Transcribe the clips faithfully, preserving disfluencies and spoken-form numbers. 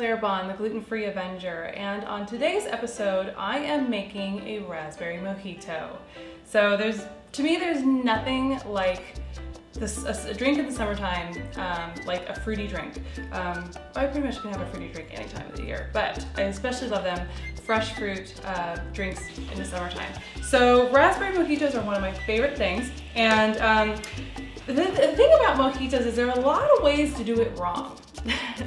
Claire Bahn, the gluten free avenger, and on today's episode I am making a raspberry mojito. So there's, to me there's nothing like this, a, a drink in the summertime, um, like a fruity drink. Um, I pretty much can have a fruity drink any time of the year, but I especially love them fresh fruit uh, drinks in the summertime. So raspberry mojitos are one of my favorite things, and um, the, the thing about mojitos is there are a lot of ways to do it wrong.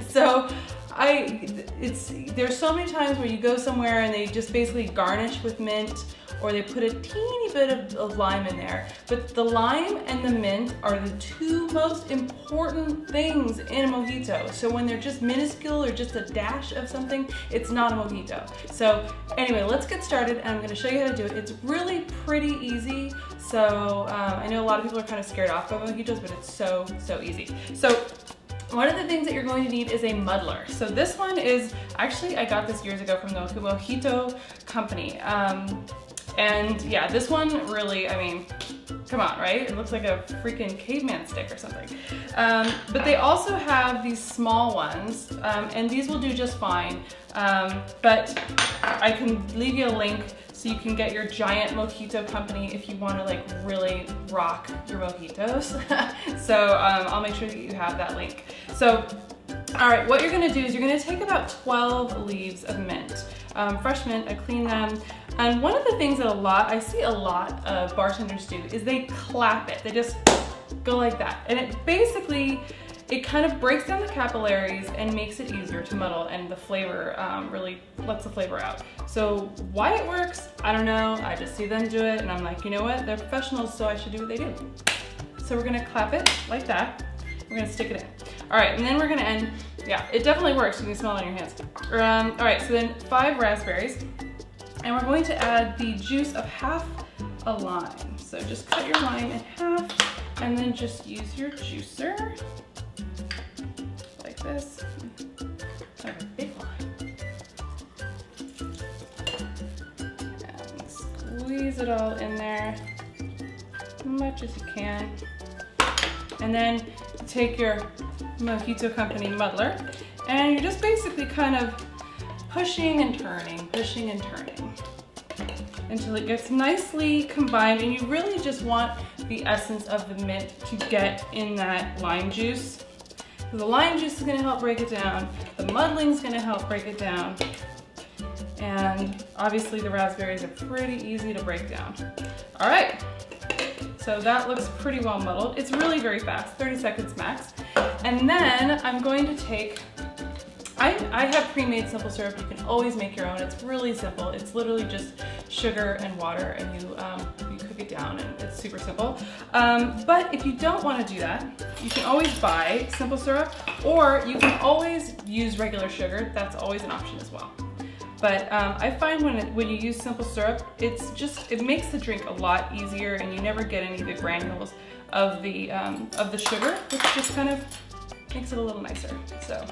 So I, it's, there's so many times where you go somewhere and they just basically garnish with mint, or they put a teeny bit of, of lime in there. But the lime and the mint are the two most important things in a mojito. So when they're just minuscule or just a dash of something, it's not a mojito. So anyway, let's get started, and I'm gonna show you how to do it. It's really pretty easy. So um, I know a lot of people are kind of scared off by mojitos, but it's so, so easy. So one of the things that you're going to need is a muddler. So this one is, actually I got this years ago from the Humohito company. Um, and yeah, this one really, I mean, come on, right? It looks like a freaking caveman stick or something. Um, but they also have these small ones, um, and these will do just fine. Um, but I can leave you a link so you can get your giant mojito company if you want to like really rock your mojitos. So um, I'll make sure that you have that link. So, all right, what you're going to do is you're going to take about twelve leaves of mint, um, fresh mint. I clean them. And one of the things that a lot, I see a lot of bartenders do is they clap it. They just go like that. And it basically, it kind of breaks down the capillaries and makes it easier to muddle, and the flavor um, really lets the flavor out. So why it works, I don't know. I just see them do it and I'm like, you know what? They're professionals, so I should do what they do. So we're gonna clap it like that. We're gonna stick it in. All right, and then we're gonna end, yeah, it definitely works. You can smell it on your hands. Um, all right, so then five raspberries. And we're going to add the juice of half a lime. So just cut your lime in half and then just use your juicer like this. I have a big lime. And squeeze it all in there as much as you can. And then take your Mojito Company muddler and you're just basically kind of pushing and turning, pushing and turning until it gets nicely combined, and you really just want the essence of the mint to get in that lime juice. So the lime juice is going to help break it down, the muddling is going to help break it down, and obviously the raspberries are pretty easy to break down. All right, so that looks pretty well muddled. It's really very fast, thirty seconds max. And then I'm going to take, I, I have pre-made simple syrup. You can always make your own. It's really simple. It's literally just sugar and water, and you, um, you cook it down, and it's super simple. Um, but if you don't want to do that, you can always buy simple syrup, or you can always use regular sugar. That's always an option as well. But um, I find when, it, when you use simple syrup, it's just, it makes the drink a lot easier, and you never get any of the granules of the, um, of the sugar, which just kind of makes it a little nicer. So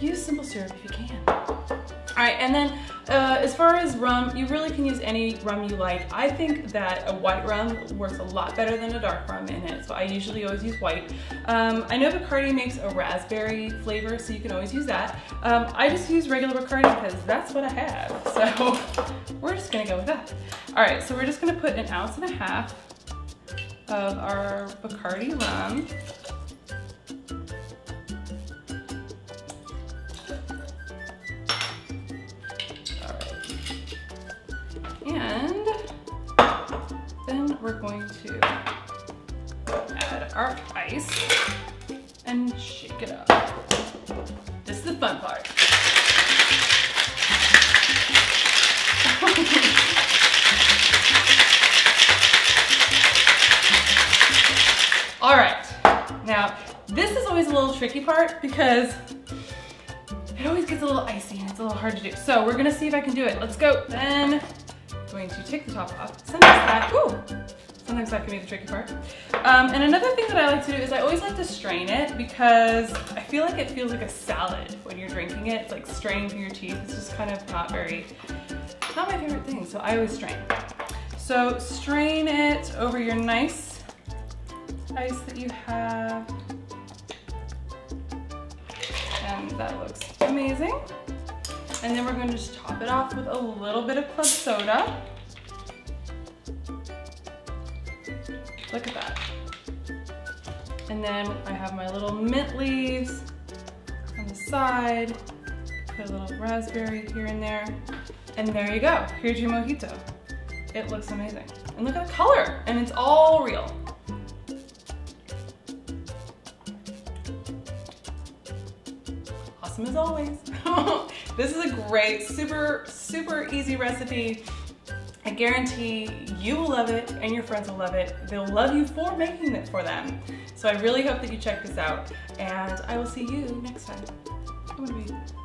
use simple syrup if you can. All right, and then uh, as far as rum, you really can use any rum you like. I think that a white rum works a lot better than a dark rum in it, so I usually always use white. Um, I know Bacardi makes a raspberry flavor, so you can always use that. Um, I just use regular Bacardi because that's what I have, so we're just gonna go with that. All right, so we're just gonna put an ounce and a half of our Bacardi rum. And then we're going to add our ice and shake it up. This is the fun part. All right, now this is always a little tricky part because it always gets a little icy and it's a little hard to do. So we're gonna see if I can do it. Let's go. Then going to take the top off. Sometimes that, ooh, sometimes that can be the tricky part. Um, and another thing that I like to do is I always like to strain it, because I feel like it feels like a salad when you're drinking it. It's like straining through your teeth. It's just kind of not very, not my favorite thing, so I always strain. So strain it over your nice ice that you have. And fun. That looks amazing. And then we're going to just top it off with a little bit of club soda. Look at that. And then I have my little mint leaves on the side. Put a little raspberry here and there. And there you go. Here's your mojito. It looks amazing. And look at the color. And it's all real. Awesome as always. This is a great, super, super easy recipe. I guarantee you will love it and your friends will love it. They'll love you for making it for them. So I really hope that you check this out, and I will see you next time. I'm gonna be